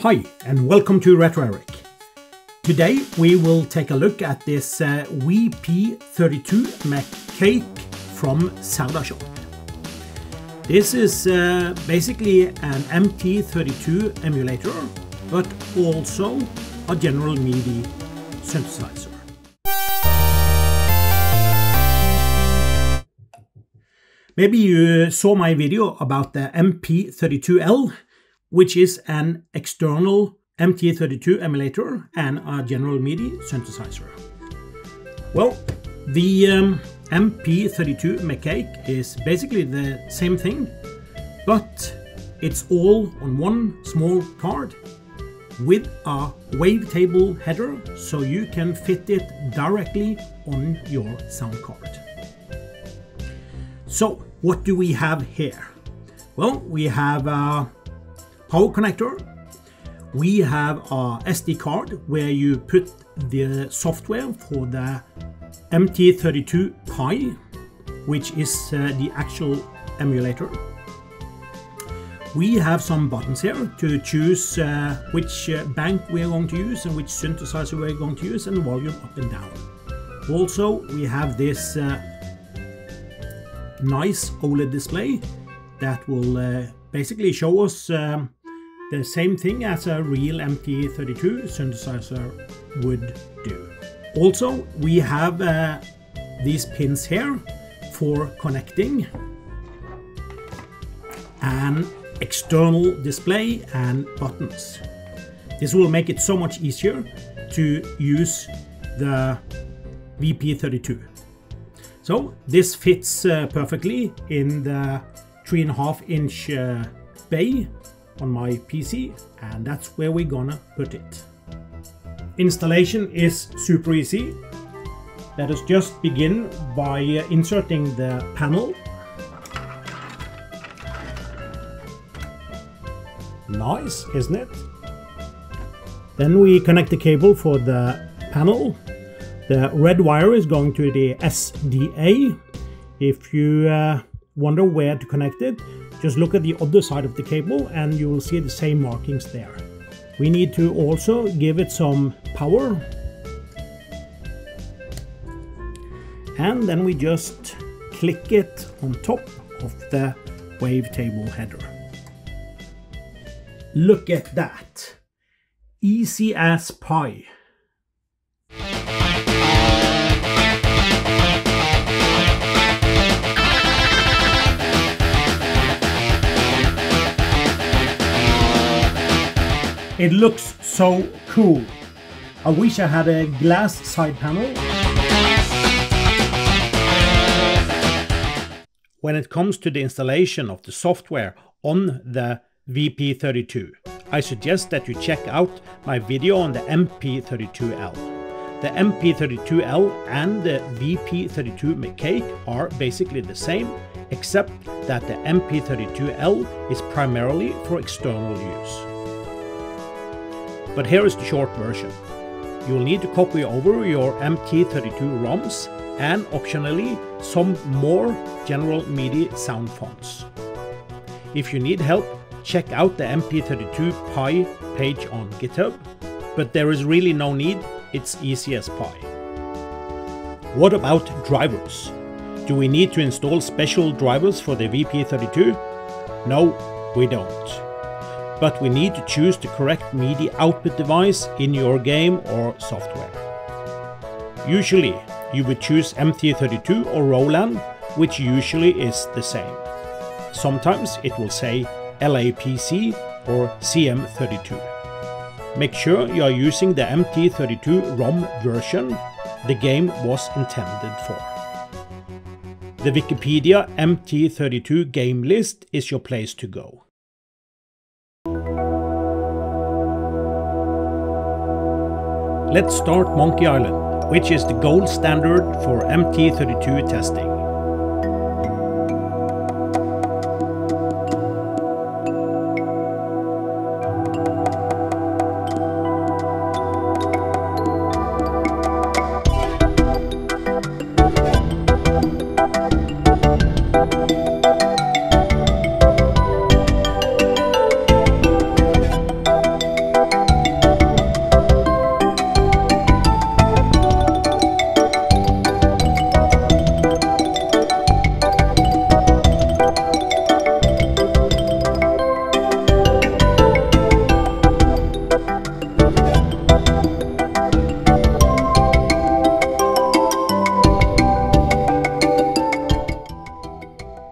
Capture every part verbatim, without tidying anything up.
Hi and welcome to RetroEric. Today we will take a look at this uh, W P thirty-two McCake from Serdashop. This is uh, basically an M T thirty-two emulator, but also a General MIDI synthesizer. Maybe you saw my video about the M P thirty-two L, which is an external M T thirty-two emulator and a General MIDI synthesizer. Well, the um, M P thirty-two McCake is basically the same thing, but it's all on one small card with a wavetable header, so you can fit it directly on your sound card. So, what do we have here? Well, we have a power connector. We have a S D card where you put the software for the M T thirty-two Pi, which is uh, the actual emulator. We have some buttons here to choose uh, which uh, bank we're going to use and which synthesizer we're going to use, and volume up and down. Also, we have this uh, nice OLED display that will uh, basically show us um, the same thing as a real M T thirty-two synthesizer would do. Also, we have uh, these pins here for connecting an external display and buttons. This will make it so much easier to use the W P thirty-two. So this fits uh, perfectly in the three and a half inch uh, bay on my P C, and that's where we're gonna put it. Installation is super easy. Let us just begin by inserting the panel. Nice, isn't it? Then we connect the cable for the panel. The red wire is going to the S D A. If you uh, wonder where to connect it, just look at the other side of the cable and you will see the same markings there. We need to also give it some power. And then we just click it on top of the wavetable header. Look at that. Easy as pie. It looks so cool. I wish I had a glass side panel. When it comes to the installation of the software on the W P thirty-two, I suggest that you check out my video on the M P thirty-two L. The M P thirty-two L and the W P thirty-two McCake are basically the same, except that the M P thirty-two L is primarily for external use. But here is the short version. You'll need to copy over your M T thirty-two ROMs and optionally some more General MIDI sound fonts. If you need help, check out the M P thirty-two Pi page on GitHub, but there is really no need, it's easy as pie. What about drivers? Do we need to install special drivers for the W P thirty-two? No, we don't. But we need to choose the correct MIDI output device in your game or software. Usually, you would choose M T thirty-two or Roland, which usually is the same. Sometimes it will say L A P C or C M thirty-two. Make sure you are using the M T thirty-two ROM version the game was intended for. The Wikipedia M T thirty-two game list is your place to go. Let's start Monkey Island, which is the gold standard for M T thirty-two testing.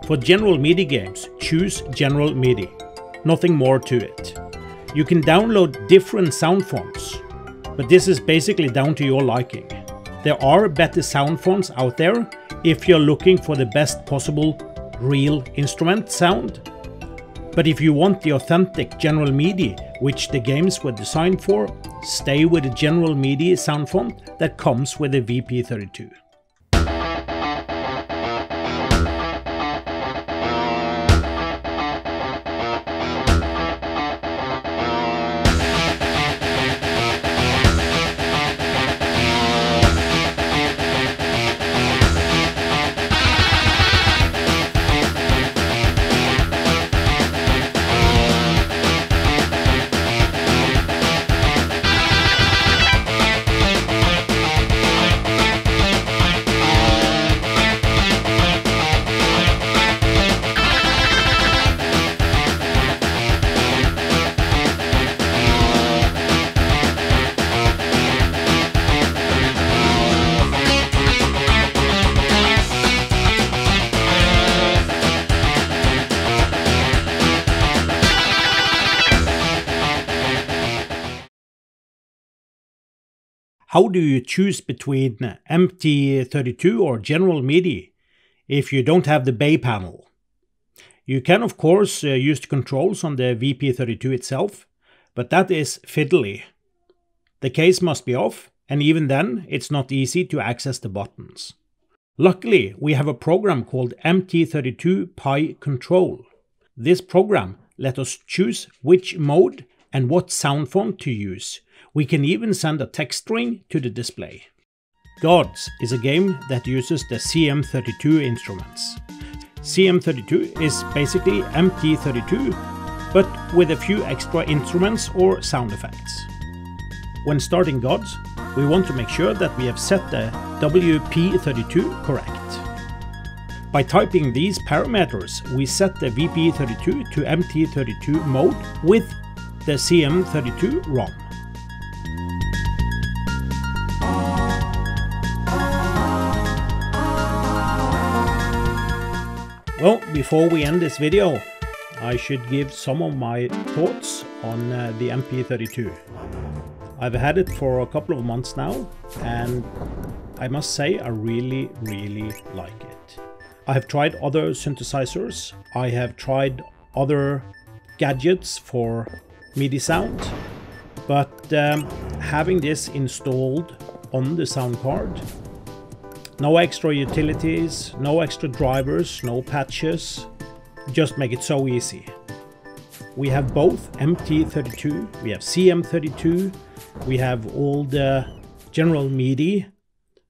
For General MIDI games, choose General MIDI. Nothing more to it. You can download different sound fonts, but this is basically down to your liking. There are better sound fonts out there if you're looking for the best possible real instrument sound. But if you want the authentic General MIDI, which the games were designed for, stay with the General MIDI sound font that comes with the W P thirty-two. How do you choose between M T thirty-two or General MIDI if you don't have the bay panel? You can of course uh, use the controls on the W P thirty-two itself, but that is fiddly. The case must be off, and even then it's not easy to access the buttons. Luckily, we have a program called M T thirty-two Pi Control. This program lets us choose which mode and what sound font to use. We can even send a text string to the display. Gods is a game that uses the C M thirty-two instruments. C M thirty-two is basically M T thirty-two, but with a few extra instruments or sound effects. When starting Gods, we want to make sure that we have set the W P thirty-two correct. By typing these parameters, we set the W P thirty-two to M T thirty-two mode with the C M thirty-two ROM. Well, before we end this video, I should give some of my thoughts on uh, the M P thirty-two. I've had it for a couple of months now, and I must say I really, really like it. I have tried other synthesizers, I have tried other gadgets for MIDI sound, but um, having this installed on the sound card, no extra utilities, no extra drivers, no patches, just make it so easy. We have both M T thirty-two, we have C M thirty-two, we have all the General MIDI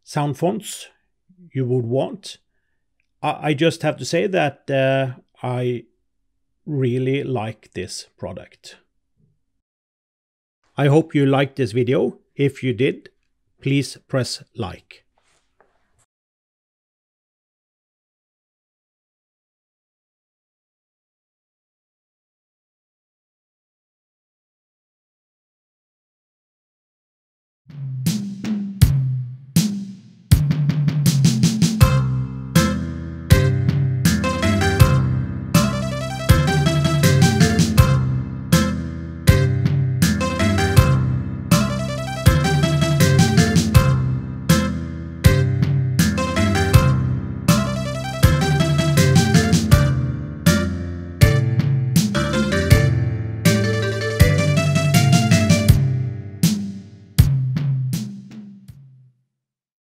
sound fonts you would want. I, I just have to say that uh, I really like this product. I hope you liked this video. If you did, please press like.